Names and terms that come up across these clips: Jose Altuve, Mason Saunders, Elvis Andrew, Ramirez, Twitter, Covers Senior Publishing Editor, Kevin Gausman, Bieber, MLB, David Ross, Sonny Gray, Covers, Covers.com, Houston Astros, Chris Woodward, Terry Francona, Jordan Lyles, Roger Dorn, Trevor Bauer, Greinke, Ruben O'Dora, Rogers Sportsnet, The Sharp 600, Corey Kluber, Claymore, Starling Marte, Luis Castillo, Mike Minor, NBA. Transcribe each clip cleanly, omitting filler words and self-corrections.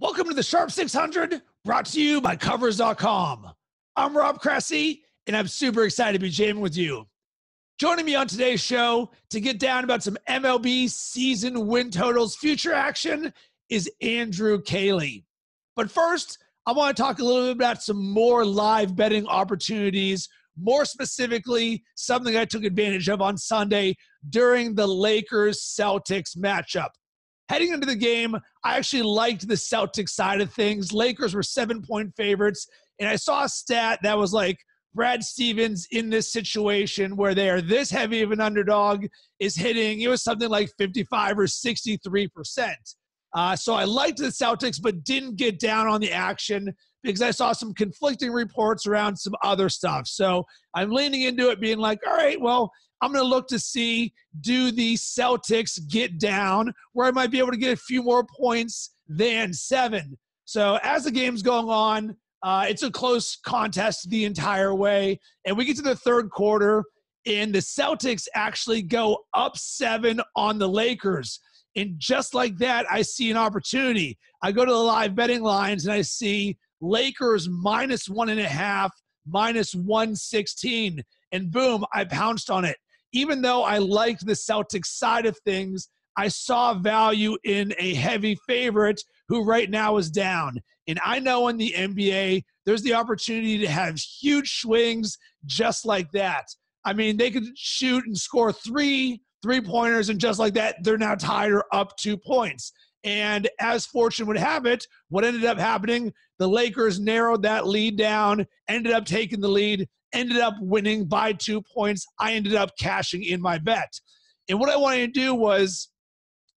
Welcome to the Sharp 600, brought to you by Covers.com. I'm Rob Cressy, and I'm super excited to be jamming with you. Joining me on today's show to get down about some MLB season win totals future action is Andrew Caley. But first, I want to talk a little bit about some more live betting opportunities, more specifically, something I took advantage of on Sunday during the Lakers-Celtics matchup. Heading into the game, I actually liked the Celtics side of things. Lakers were 7-point favorites, and I saw a stat that was like, Brad Stevens in this situation where they are this heavy of an underdog is hitting, it was something like 55 or 63%. So I liked the Celtics, but didn't get down on the action because I saw some conflicting reports around some other stuff. So I'm leaning into it being like, all right, well, I'm going to look to see, do the Celtics get down where I might be able to get a few more points than 7. So as the game's going on, it's a close contest the entire way. And we get to the third quarter, and the Celtics actually go up 7 on the Lakers. And just like that, I see an opportunity. I go to the live betting lines, and I see Lakers minus 1.5, minus 116. And boom, I pounced on it. Even though I liked the Celtics side of things, I saw value in a heavy favorite who right now is down. And I know in the NBA, there's the opportunity to have huge swings just like that. I mean, they could shoot and score 3 three-pointers, and just like that, they're now tied or up 2 points. And as fortune would have it, what ended up happening, the Lakers narrowed that lead down, ended up taking the lead, ended up winning by 2 points. I ended up cashing in my bet. And what I wanted to do was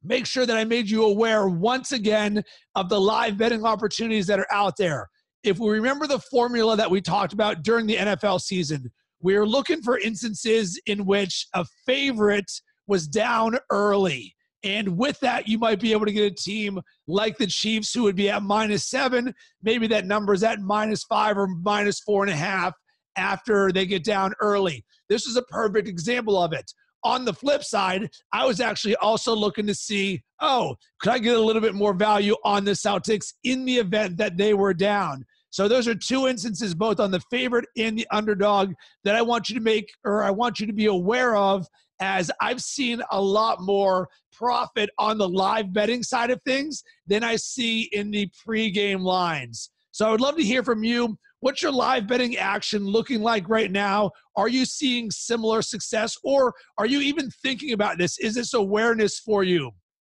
make sure that I made you aware once again of the live betting opportunities that are out there. If we remember the formula that we talked about during the NFL season, we were looking for instances in which a favorite was down early. And with that, you might be able to get a team like the Chiefs who would be at -7. Maybe that number is at -5 or -4.5 after they get down early. This is a perfect example of it. On the flip side, I was actually also looking to see, oh, could I get a little bit more value on the Celtics in the event that they were down? So those are two instances, both on the favorite and the underdog, that I want you to make, or I want you to be aware of, as I've seen a lot more profit on the live betting side of things than I see in the pregame lines. So I would love to hear from you. What's your live betting action looking like right now? Are you seeing similar success, or are you even thinking about this? Is this awareness for you?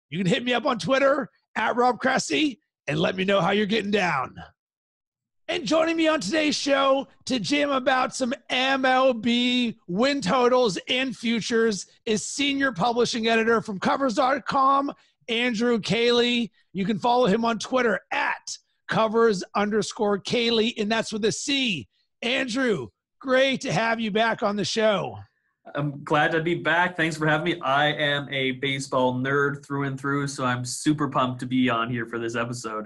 You can hit me up on Twitter, @RobCressy, and let me know how you're getting down. And joining me on today's show to jam about some MLB win totals and futures is senior publishing editor from Covers.com, Andrew Caley. You can follow him on Twitter at @Covers_Caley, and that's with a C. Andrew, great to have you back on the show. I'm glad to be back. Thanks for having me. I am a baseball nerd through and through, so I'm super pumped to be on here for this episode.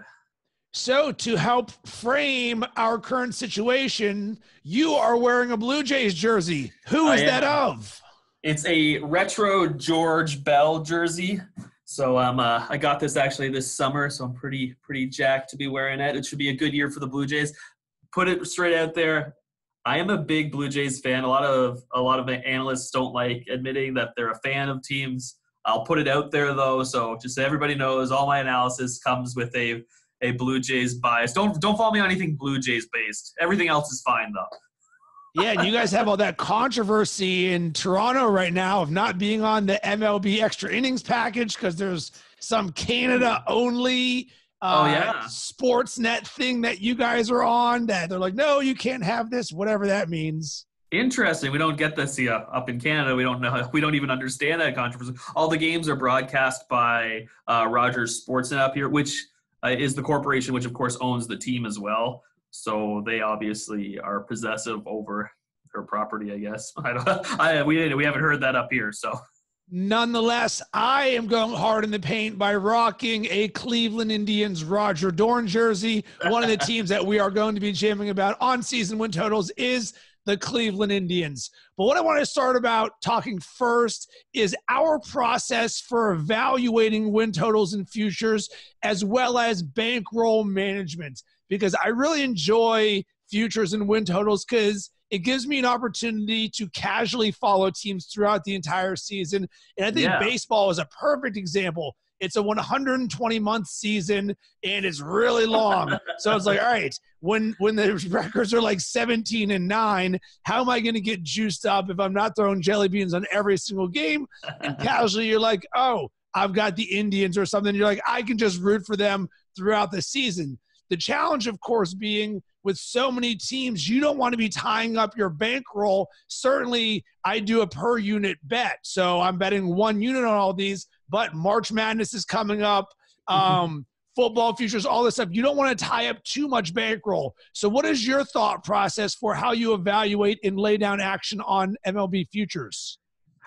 So to help frame our current situation, you are wearing a Blue Jays jersey. Who is that of? It's a retro George Bell jersey. So I got this actually this summer, so I'm pretty jacked to be wearing it. It should be a good year for the Blue Jays. Put it straight out there, I am a big Blue Jays fan. A lot of my analysts don't like admitting that they're a fan of teams. I'll put it out there though, so just so everybody knows, all my analysis comes with a Blue Jays bias. Don't follow me on anything Blue Jays based. Everything else is fine though. Yeah, and you guys have all that controversy in Toronto right now of not being on the MLB extra innings package because there's some Canada-only Sportsnet thing that you guys are on that they're like, no, you can't have this, whatever that means. Interesting. We don't get this up in Canada. We don't know. We don't even understand that controversy. All the games are broadcast by Rogers Sportsnet up here, which is the corporation, which of course owns the team as well. So they obviously are possessive over her property, I guess. We haven't heard that up here, so. Nonetheless, I am going hard in the paint by rocking a Cleveland Indians Roger Dorn jersey. One of the teams that we are going to be jamming about on season win totals is the Cleveland Indians. But what I want to start about talking first is our process for evaluating win totals and futures, as well as bankroll management, because I really enjoy futures and win totals because it gives me an opportunity to casually follow teams throughout the entire season. And I think baseball is a perfect example. It's a 120-month season, and it's really long. So it's like, all right, when the records are like 17-9, how am I going to get juiced up if I'm not throwing jelly beans on every single game? And casually you're like, oh, I've got the Indians or something. You're like, I can just root for them throughout the season. The challenge, of course, being with so many teams, you don't want to be tying up your bankroll. Certainly, I do a per-unit bet. So I'm betting 1 unit on all these, but March Madness is coming up, football futures, all this stuff. You don't want to tie up too much bankroll. So what is your thought process for how you evaluate and lay down action on MLB futures?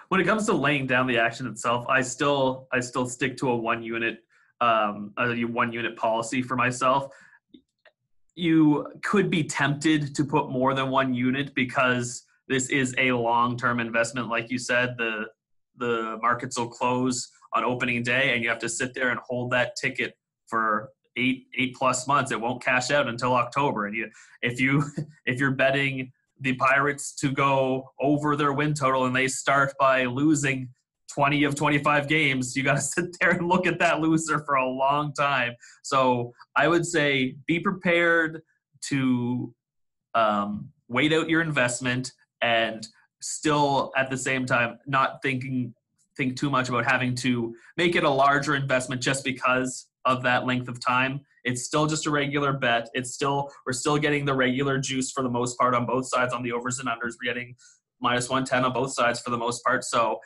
When it comes to laying down the action itself, I still stick to a one-unit policy for myself. You could be tempted to put more than 1 unit because this is a long-term investment. Like you said, the markets will close on opening day, and you have to sit there and hold that ticket for eight plus months. It won't cash out until October. And if you're betting the Pirates to go over their win total and they start by losing 20 of 25 games, you got to sit there and look at that loser for a long time. So I would say be prepared to wait out your investment and still at the same time not think too much about having to make it a larger investment just because of that length of time. It's still just a regular bet. We're still getting the regular juice for the most part on both sides. On the overs and unders, we're getting -110 on both sides for the most part. So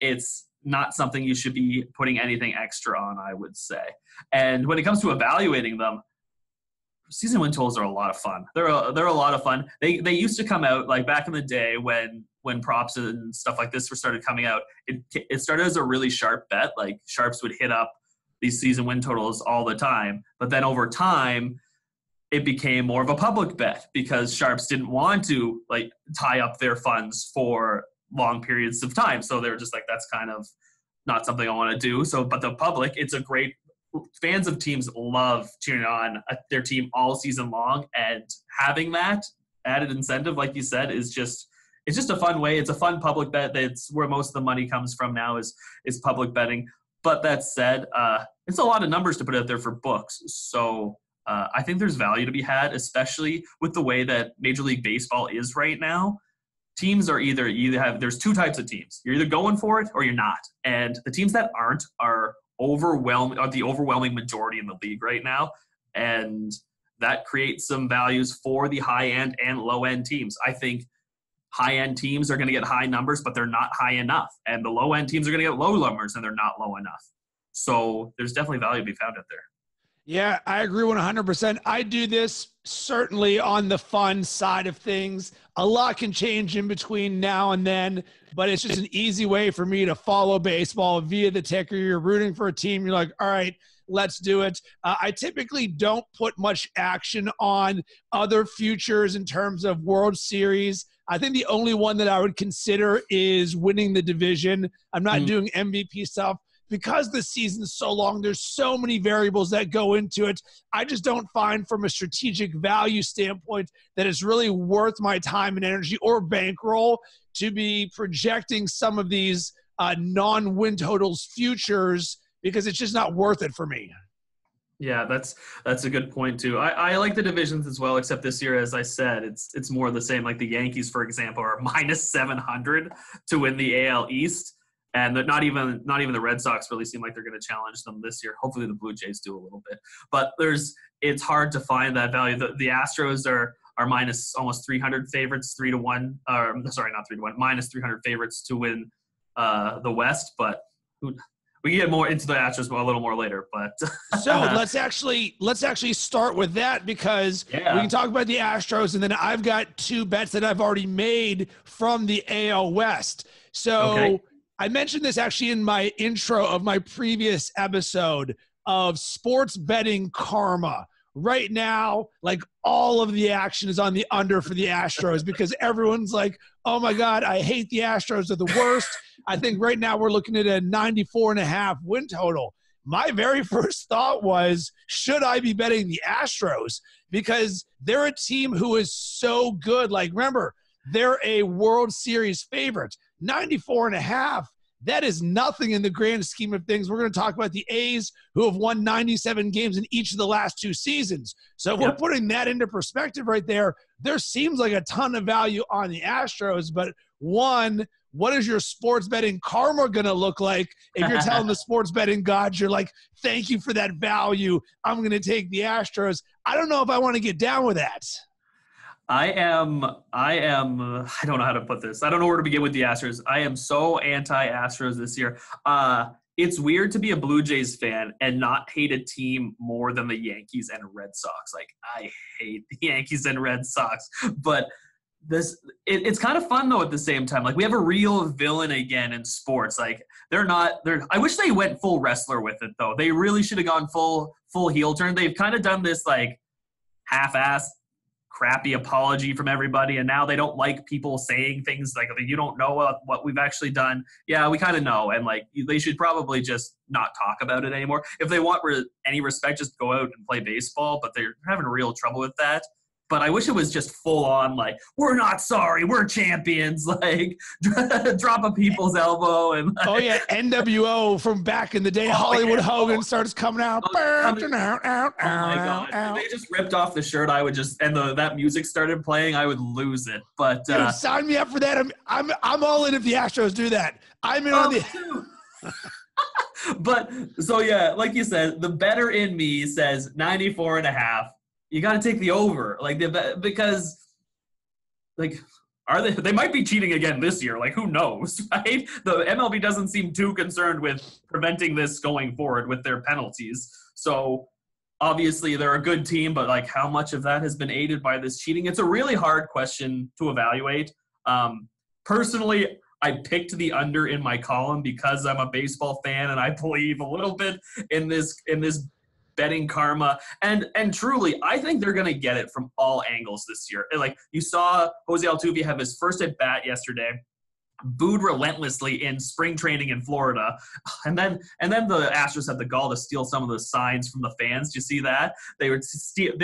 it's not something you should be putting anything extra on, I would say. And when it comes to evaluating them, season win totals are a lot of fun. They're a lot of fun. They used to come out like back in the day when props and stuff like this were started coming out. It started as a really sharp bet. Like sharps would hit up these season win totals all the time. But then over time, it became more of a public bet because sharps didn't want to like tie up their funds for long periods of time. So they were just like, that's kind of not something I want to do. So, but the public, it's a great, fans of teams love cheering on their team all season long, and having that added incentive, like you said, is just, it's just a fun way. It's a fun public bet. That's where most of the money comes from now is public betting. But that said, it's a lot of numbers to put out there for books. So I think there's value to be had, especially with the way that Major League Baseball is right now. Teams are there's two types of teams. You're either going for it or you're not. And the teams that aren't are the overwhelming majority in the league right now. And that creates some values for the high end and low end teams. I think high end teams are going to get high numbers, but they're not high enough. And the low end teams are going to get low numbers and they're not low enough. So there's definitely value to be found out there. Yeah, I agree 100%. I do this certainly on the fun side of things. A lot can change in between now and then, but it's just an easy way for me to follow baseball via the ticker. You're rooting for a team. You're like, all right, let's do it. I typically don't put much action on other futures in terms of World Series. I think the only one that I would consider is winning the division. I'm not doing MVP stuff. Because the season's so long, there's so many variables that go into it. I just don't find from a strategic value standpoint that it's really worth my time and energy or bankroll to be projecting some of these non-win totals futures because it's just not worth it for me. Yeah, that's a good point too. I like the divisions as well, except this year, as I said, it's more of the same. Like the Yankees, for example, are -700 to win the AL East. And not even the Red Sox really seem like they're going to challenge them this year. Hopefully the Blue Jays do a little bit. But it's hard to find that value. The Astros are -300 favorites, -300 favorites to win the West. But we can get more into the Astros a little more later. But so let's actually start with that because we can talk about the Astros, and then I've got two bets that I've already made from the AL West. So. Okay. I mentioned this actually in my intro of my previous episode of sports betting karma, right now, like, all of the action is on the under for the Astros because everyone's like, oh, my God, I hate the Astros. They're the worst. I think right now we're looking at a 94.5 win total. My very first thought was, should I be betting the Astros? Because they're a team who is so good. Like, remember, they're a World Series favorite. 94.5, that is nothing in the grand scheme of things. We're going to talk about the A's, who have won 97 games in each of the last two seasons. So if we're putting that into perspective right there, there seems like a ton of value on the Astros. But one, what is your sports betting karma going to look like if you're telling the sports betting gods, you're like, thank you for that value, I'm going to take the Astros? I don't know if I want to get down with that. I don't know how to put this. I don't know where to begin with the Astros. I am so anti-Astros this year. It's weird to be a Blue Jays fan and not hate a team more than the Yankees and Red Sox. Like, I hate the Yankees and Red Sox, but it's kind of fun though at the same time. Like, we have a real villain again in sports. Like, I wish they went full wrestler with it though. They really should have gone full heel turn. They've kind of done this like half-assed crappy apology from everybody, and now they don't like people saying things like, you don't know what we've actually done. Yeah, we kind of know, and like, they should probably just not talk about it anymore. If they want any respect, just go out and play baseball, but they're having real trouble with that. But I wish it was just full on like, we're not sorry, we're champions, like drop a people's elbow and like, oh yeah, NWO from back in the day. Hollywood Hogan starts coming out. Oh my god. If they just ripped off the shirt, I would just, and that music started playing, I would lose it. But dude, sign me up for that. I'm all in if the Astros do that. I'm in on the But so yeah, like you said, the better in me says 94.5. You got to take the over, like, because, like, they might be cheating again this year. Like, who knows, right? The MLB doesn't seem too concerned with preventing this going forward with their penalties. So obviously they're a good team, but like, how much of that has been aided by this cheating? It's a really hard question to evaluate. Personally, I picked the under in my column because I'm a baseball fan and I believe a little bit in this betting karma, and truly, I think they're going to get it from all angles this year. Like, you saw Jose Altuve have his first at bat yesterday, booed relentlessly in spring training in Florida, and then the Astros had the gall to steal some of the signs from the fans. Do you see that? They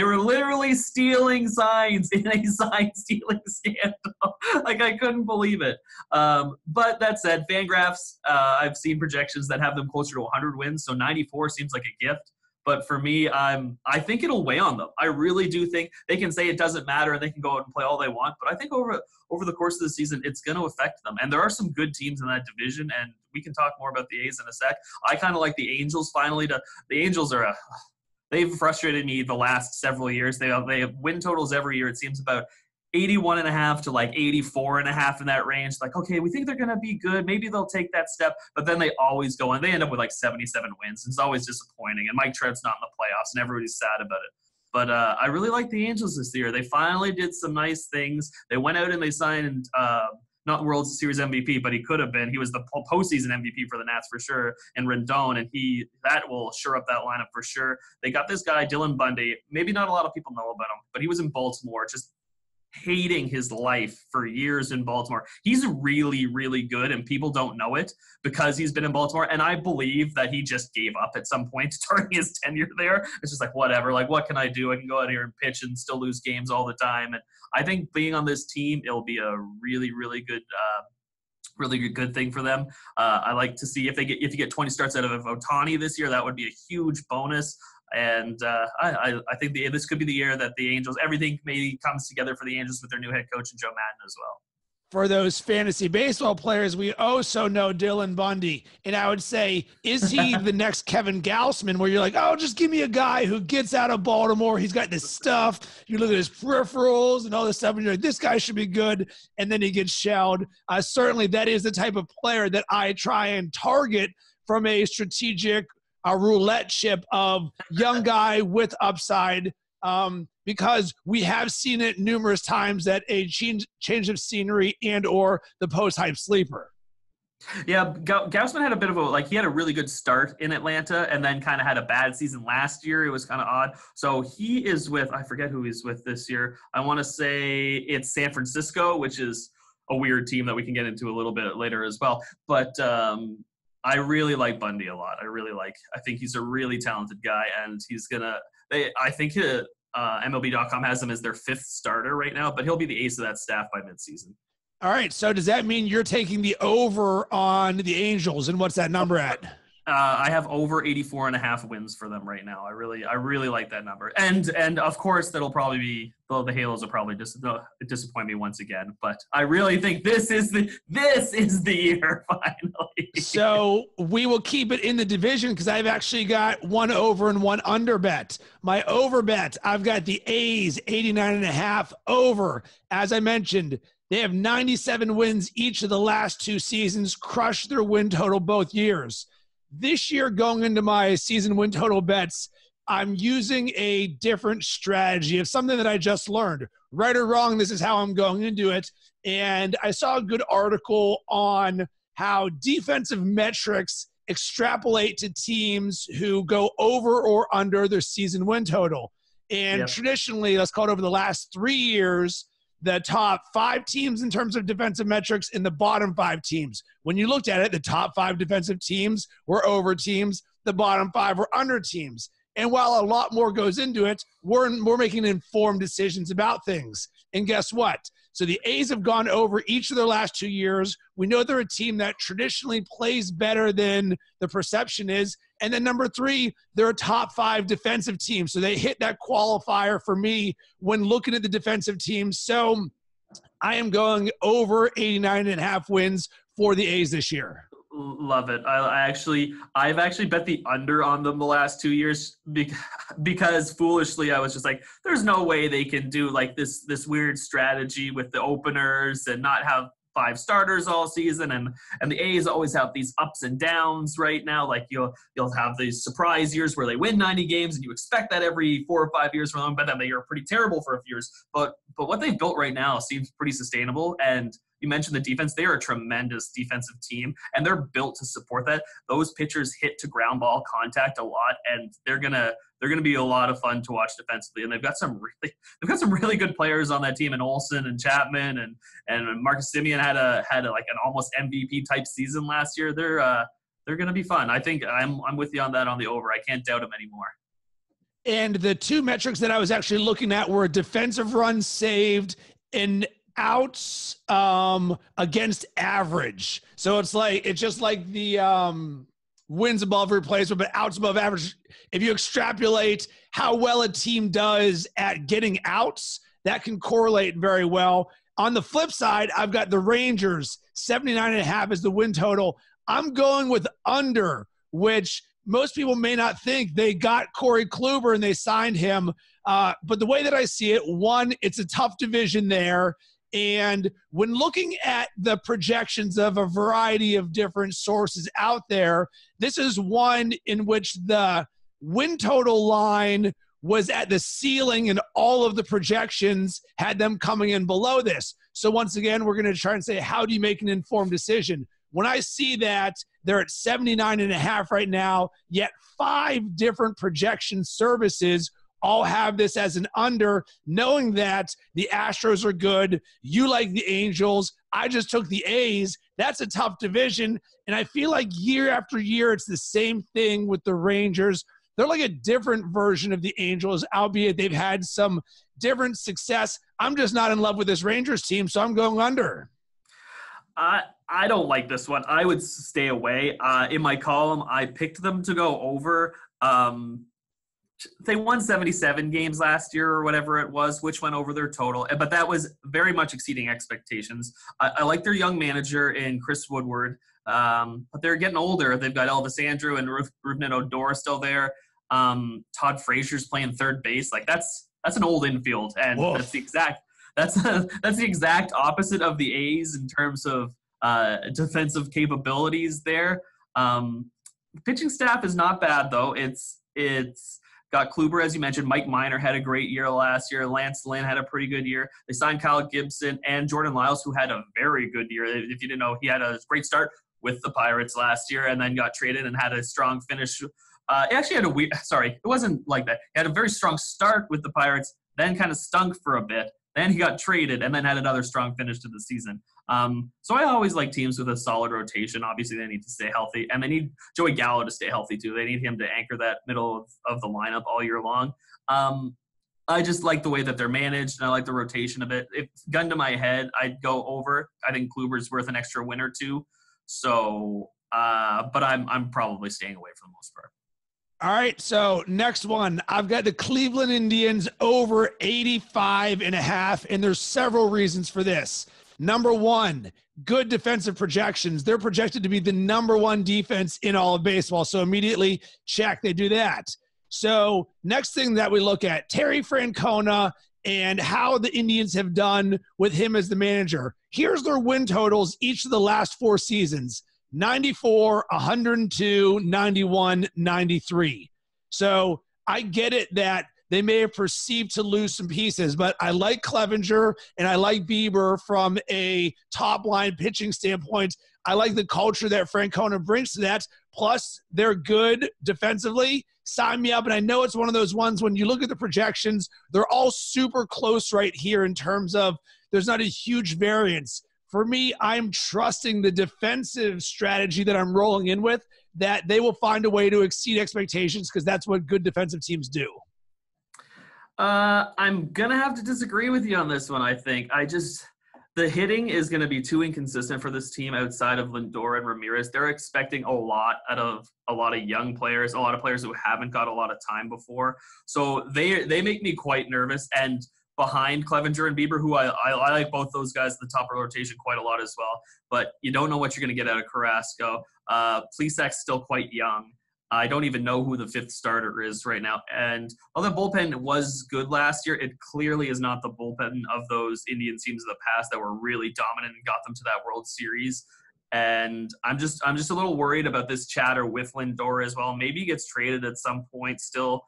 were literally stealing signs in a sign stealing scandal. Like, I couldn't believe it. But that said, FanGraphs, I've seen projections that have them closer to 100 wins, so 94 seems like a gift. But for me, I think it'll weigh on them. I really do think they can say it doesn't matter and they can go out and play all they want. But I think over the course of the season, it's going to affect them. And there are some good teams in that division, and we can talk more about the A's in a sec. I kind of like the Angels finally. They've frustrated me the last several years. They have win totals every year. It seems about 81.5 to like 84.5 in that range. Like, okay, we think they're going to be good. Maybe they'll take that step. But then they always go and they end up with like 77 wins. It's always disappointing. And Mike Trout's not in the playoffs and everybody's sad about it. But I really like the Angels this year. They finally did some nice things. They went out and they signed not World Series MVP, but he could have been. He was the postseason MVP for the Nats for sure, and Rendon, and that will shore up that lineup for sure. They got this guy, Dylan Bundy. Maybe not a lot of people know about him, but he was in Baltimore, just hating his life for years in Baltimore. He's really, really good, and people don't know it because he's been in Baltimore, and I believe that he just gave up at some point during his tenure there. It's just like, whatever, like, what can I do? I can go out here and pitch and still lose games all the time. And I think being on this team, it'll be a really, really good thing for them. I like to see if you get 20 starts out of Otani this year, that would be a huge bonus. And I think this could be the year that the Angels, everything maybe comes together for the Angels with their new head coach and Joe Madden as well. For those fantasy baseball players, we also know Dylan Bundy. And I would say, is he the next Kevin Gausman, where you're like, oh, just give me a guy who gets out of Baltimore. He's got this stuff. You look at his peripherals and all this stuff, and you're like, this guy should be good. And then he gets shelled. Certainly, that is the type of player that I try and target from a strategic roulette chip of young guy with upside, because we have seen it numerous times that a change of scenery and or the post-hype sleeper. Yeah, Gausman had a bit of a, like, he had a really good start in Atlanta and then kind of had a bad season last year. It was kind of odd. So he is with, I forget who he's with this year. I want to say it's San Francisco, which is a weird team that we can get into a little bit later as well. But I really like Bundy a lot. I think he's a really talented guy, and he's going to, I think MLB.com has him as their fifth starter right now, but he'll be the ace of that staff by midseason. All right, so does that mean you're taking the over on the Angels, and what's that number at? I have over 84.5 wins for them right now. I really like that number, and of course that'll probably be the Halos will probably disappoint me once again. But I really think this is the year finally. So we will keep it in the division because I've actually got one over and one under bet. My over bet, I've got the A's 89.5 over. As I mentioned, they have 97 wins each of the last two seasons, crushed their win total both years. This year, going into my season win total bets, I'm using a different strategy of something that I just learned. Right or wrong, this is how I'm going into it. And I saw a good article on how defensive metrics extrapolate to teams who go over or under their season win total. And traditionally, let's call it over the last 3 years, the top five teams in terms of defensive metrics and the bottom five teams. When you looked at it, the top five defensive teams were over teams, the bottom five were under teams. And while a lot more goes into it, we're making informed decisions about things. And guess what? So the A's have gone over each of their last 2 years. We know they're a team that traditionally plays better than the perception is. And then number three, they're a top five defensive team. So they hit that qualifier for me when looking at the defensive team. So I am going over 89.5 wins for the A's this year. Love it. I've actually bet the under on them the last 2 years because foolishly I was just like, there's no way they can do like this weird strategy with the openers and not have five starters all season, and the A's always have these ups and downs right now. Like you'll have these surprise years where they win 90 games and you expect that every 4 or 5 years from them, but then they are pretty terrible for a few years. But what they've built right now seems pretty sustainable. And you mentioned the defense. They are a tremendous defensive team, and they're built to support that. Those pitchers hit to ground ball contact a lot, and they're gonna be a lot of fun to watch defensively. And they've got some really good players on that team, and Olsen and Chapman and Marcus Simeon had like an almost MVP type season last year. They're gonna be fun. I think I'm with you on that on the over. I can't doubt them anymore. And the two metrics that I was actually looking at were defensive runs saved and outs against average. So it's just like the wins above replacement, but outs above average. If you extrapolate how well a team does at getting outs, that can correlate very well. On the flip side, I've got the Rangers 79.5 is the win total. I'm going with under, which most people may not think. They got Corey Kluber and they signed him, but the way that I see it, one, it's a tough division there. And when looking at the projections of a variety of different sources out there, this is one in which the win total line was at the ceiling and all of the projections had them coming in below this. So once again, we're going to try and say, how do you make an informed decision? When I see that they're at 79.5 right now, yet five different projection services all have this as an under, knowing that the Astros are good. You like the Angels. I just took the A's. That's a tough division. And I feel like year after year, it's the same thing with the Rangers. They're like a different version of the Angels, albeit they've had some different success. I'm just not in love with this Rangers team, so I'm going under. I don't like this one. I would stay away. In my column, I picked them to go over. They won 77 games last year or whatever it was, which went over their total, but that was very much exceeding expectations. I like their young manager in Chris Woodward, but they're getting older. They've got Elvis Andrew and Ruben O'Dora still there. Todd Frazier's playing third base. Like that's an old infield, and whoa. That's the exact opposite of the A's in terms of defensive capabilities there. Pitching staff is not bad though. It's got Kluber, as you mentioned. Mike Minor had a great year last year. Lance Lynn had a pretty good year. They signed Kyle Gibson and Jordan Lyles, who had a very good year. If you didn't know, he had a great start, with the Pirates last year and then got traded and had a strong finish. He actually had a weird, it wasn't like that. He had a very strong start with the Pirates, then kind of stunk for a bit. Then he got traded and then had another strong finish to the season. So I always like teams with a solid rotation. Obviously, they need to stay healthy. And they need Joey Gallo to stay healthy, too. They need him to anchor that middle of the lineup all year long. I just like the way that they're managed, and I like the rotation of it. If gun to my head, I'd go over. I think Kluber's worth an extra win or two. So, but I'm probably staying away for the most part. All right, so next one, I've got the Cleveland Indians over 85.5, and there's several reasons for this. Number one, good defensive projections. They're projected to be the number one defense in all of baseball, so immediately check, they do that. So next thing that we look at, Terry Francona and how the Indians have done with him as the manager. Here's their win totals each of the last four seasons. 94, 102, 91, 93. So I get it that they may have perceived to lose some pieces, but I like Clevinger and I like Bieber from a top-line pitching standpoint. I like the culture that Francona brings to that, plus they're good defensively. Sign me up, and I know it's one of those ones when you look at the projections, they're all super close right here in terms of there's not a huge variance. For me, I'm trusting the defensive strategy that I'm rolling in with, that they will find a way to exceed expectations because that's what good defensive teams do. I'm going to have to disagree with you on this one, I think. The hitting is going to be too inconsistent for this team outside of Lindor and Ramirez. They're expecting a lot out of a lot of young players, a lot of players who haven't got a lot of time before. So they make me quite nervous, and behind Clevinger and Bieber, who I like both those guys at the top of rotation quite a lot as well. But you don't know what you're going to get out of Carrasco. Plesac's still quite young. I don't even know who the fifth starter is right now. And although the bullpen was good last year, it clearly is not the bullpen of those Indian teams of the past that were really dominant and got them to that World Series. And I'm just a little worried about this chatter with Lindor as well. Maybe he gets traded at some point still.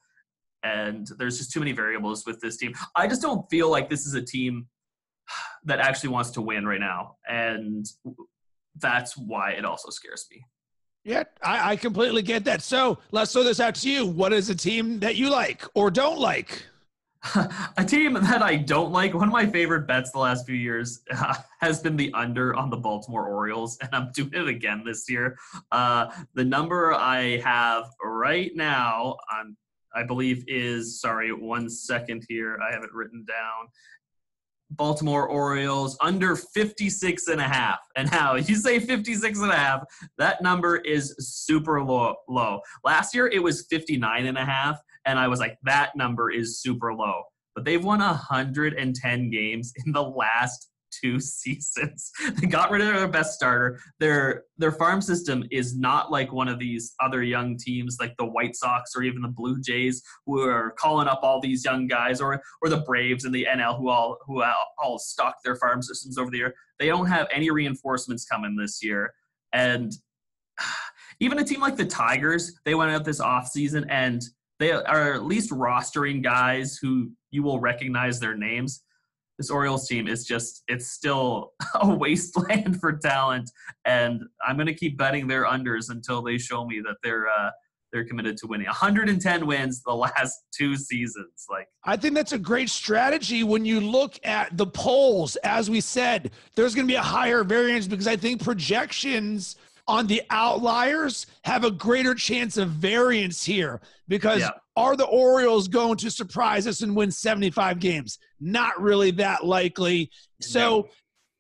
And there's just too many variables with this team. I just don't feel like this is a team that actually wants to win right now. And that's why it also scares me. Yeah, I completely get that. So let's throw this out to you. What is a team that you like or don't like? A team that I don't like, one of my favorite bets the last few years has been the under on the Baltimore Orioles, and I'm doing it again this year. The number I have right now, I believe is, 1 second here. I have it written down. Baltimore Orioles under 56.5. And how you say 56.5, that number is super low. Last year it was 59.5. And I was like, that number is super low, but they've won 110 games in the last 2 seasons. They got rid of their best starter. Their farm system is not like one of these other young teams like the White Sox or even the Blue Jays who are calling up all these young guys, or the Braves and the NL who all stock their farm systems over the year. They don't have any reinforcements coming this year. And even a team like the Tigers, they went out this offseason and they are at least rostering guys who you will recognize their names. This Orioles team is just, it's still a wasteland for talent. And I'm going to keep betting their unders until they show me that they're committed to winning. 110 wins the last 2 seasons. I think that's a great strategy when you look at the polls. As we said, there's going to be a higher variance because I think projections on the outliers have a greater chance of variance here because are the Orioles going to surprise us and win 75 games? Not really that likely. So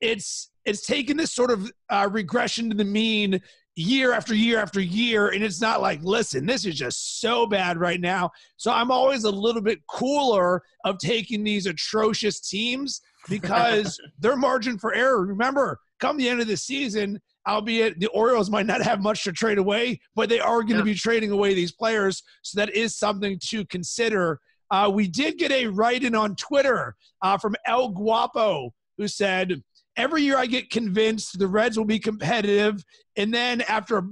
it's taken this sort of regression to the mean year after year after year, and it's not like, listen, this is just so bad right now. So I'm always a little bit cooler of taking these atrocious teams because their margin for error, remember, come the end of the season, albeit the Orioles might not have much to trade away, but they are going to be trading away these players. So that is something to consider. We did get a write-in on Twitter from El Guapo, who said, every year I get convinced the Reds will be competitive. And then after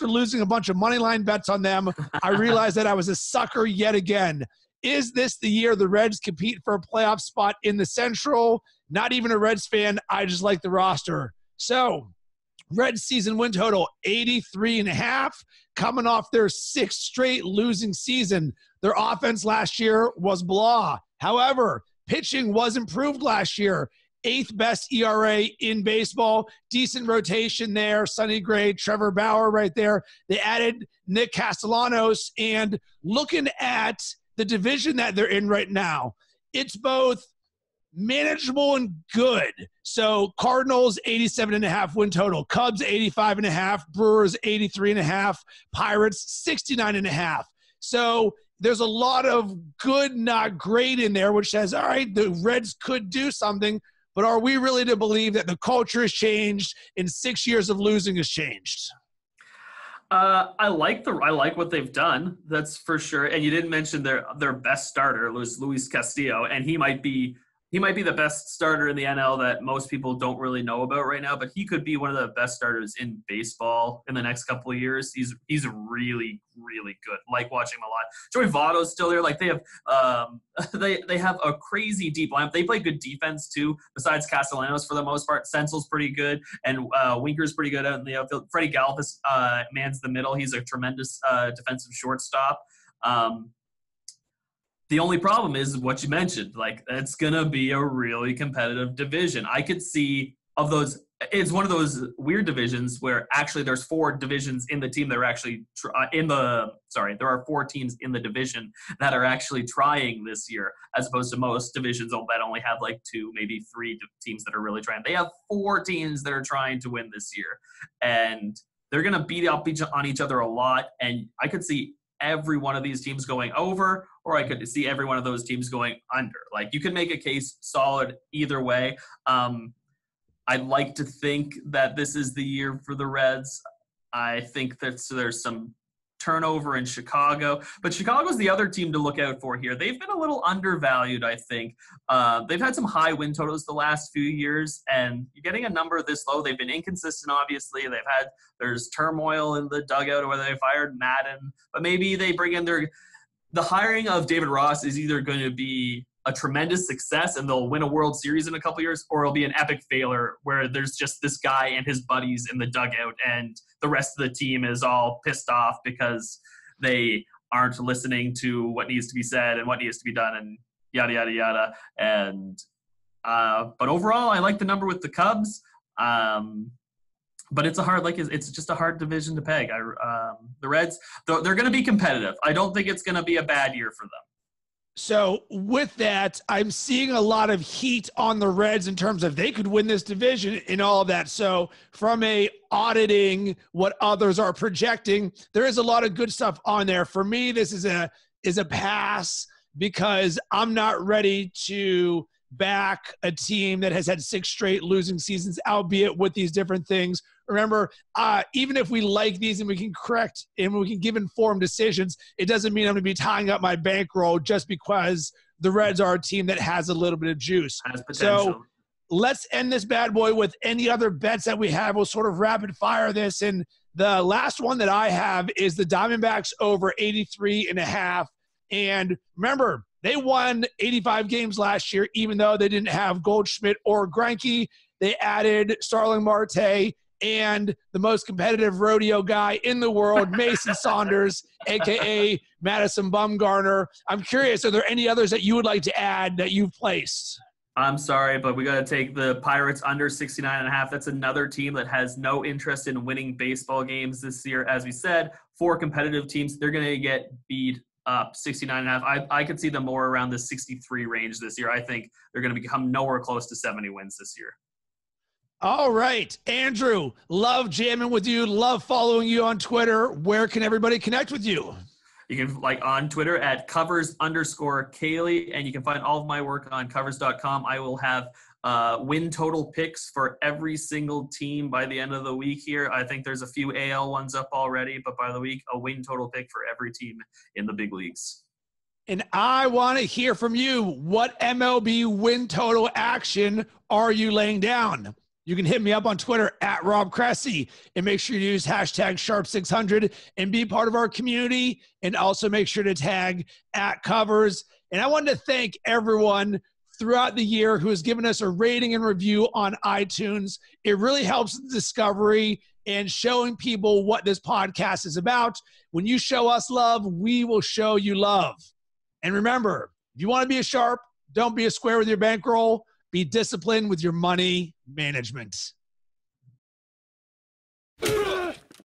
losing a bunch of money line bets on them, I realized that I was a sucker yet again. Is this the year the Reds compete for a playoff spot in the Central? Not even a Reds fan. I just like the roster. So Reds season win total 83.5, coming off their 6th straight losing season. Their offense last year was blah. However, pitching was improved last year. 8th best ERA in baseball. Decent rotation there. Sonny Gray, Trevor Bauer right there. They added Nick Castellanos. And looking at the division that they're in right now, it's both manageable and good. So Cardinals, 87.5 win total. Cubs, 85.5. Brewers, 83.5. Pirates, 69.5. So there's a lot of good, not great in there, which says, all right, the Reds could do something. But are we really to believe that the culture has changed and 6 years of losing has changed? I like what they've done. That's for sure. And you didn't mention their best starter was Luis Castillo, and he might be the best starter in the NL that most people don't really know about right now. But he could be one of the best starters in baseball in the next couple of years. He's really, really good. Like watching him a lot. Joey Votto's still there. Like they have a crazy deep lineup. They play good defense too. Besides Castellanos, for the most part, Senzel's pretty good, and Winker's pretty good out in the outfield. Freddie Galvis mans the middle. He's a tremendous defensive shortstop. The only problem is what you mentioned. Like, it's going to be a really competitive division. I could see of those – it's one of those weird divisions where actually there's four divisions in the team that are actually there are four teams in the division that are actually trying this year, as opposed to most divisions that only have like two, maybe three teams that are really trying. They have four teams that are trying to win this year, and they're going to beat up on each other a lot, and I could see – every one of these teams going over, or I could see every one of those teams going under. Like, you could make a case solid either way. I'd like to think that this is the year for the Reds. I think that there's some turnover in Chicago, but Chicago's the other team to look out for here. They've been a little undervalued, I think. They've had some high win totals the last few years, and you're getting a number this low. They've been inconsistent, obviously. There's turmoil in the dugout where they fired Madden, but maybe they bring in the hiring of David Ross is either going to be a tremendous success and they'll win a World Series in a couple years, or it'll be an epic failure where there's just this guy and his buddies in the dugout and the rest of the team is all pissed off because they aren't listening to what needs to be said and what needs to be done and yada, yada, yada. And, but overall, I like the number with the Cubs. But it's just a hard division to peg. The Reds, they're going to be competitive. I don't think it's going to be a bad year for them. So with that, I'm seeing a lot of heat on the Reds in terms of they could win this division and all of that. So from auditing what others are projecting, there is a lot of good stuff on there. For me, this is a pass because I'm not ready to back a team that has had 6 straight losing seasons, albeit with these different things. Remember, even if we like these and we can correct and we can give informed decisions, it doesn't mean I'm going to be tying up my bankroll just because the Reds are a team that has a little bit of juice. So let's end this bad boy with any other bets that we have. We'll sort of rapid fire this. And the last one that I have is the Diamondbacks over 83.5. And remember, they won 85 games last year, even though they didn't have Goldschmidt or Greinke. They added Starling Marte and the most competitive rodeo guy in the world, Mason Saunders, a.k.a. Madison Bumgarner. I'm curious, are there any others that you would like to add that you've placed? I'm sorry, but we got to take the Pirates under 69.5. That's another team that has no interest in winning baseball games this year. As we said, 4 competitive teams, they're going to get beat up 69.5. I could see them more around the 63 range this year. I think they're going to become nowhere close to 70 wins this year. All right, Andrew, love jamming with you. Love following you on Twitter. Where can everybody connect with you? You can on Twitter at @Covers_Caley, and you can find all of my work on Covers.com. I will have win total picks for every single team by the end of the week here. I think there's a few AL ones up already, but by the week, a win total pick for every team in the big leagues. And I want to hear from you. What MLB win total action are you laying down? You can hit me up on Twitter at Rob Cressy, and make sure you use hashtag Sharp 600 and be part of our community, and also make sure to tag @Covers. And I wanted to thank everyone throughout the year who has given us a rating and review on iTunes. It really helps the discovery and showing people what this podcast is about. When you show us love, we will show you love. And remember, if you want to be a sharp, don't be a square with your bankroll. Be disciplined with your money management.